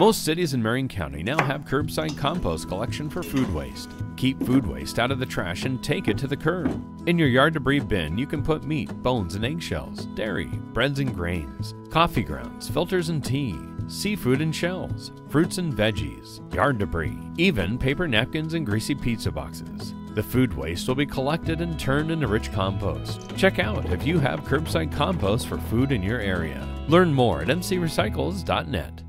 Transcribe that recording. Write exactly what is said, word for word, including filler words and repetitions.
Most cities in Marion County now have curbside compost collection for food waste. Keep food waste out of the trash and take it to the curb. In your yard debris bin, you can put meat, bones and eggshells, dairy, breads and grains, coffee grounds, filters and tea, seafood and shells, fruits and veggies, yard debris, even paper napkins and greasy pizza boxes. The food waste will be collected and turned into rich compost. Check out if you have curbside compost for food in your area. Learn more at m c recycles dot net.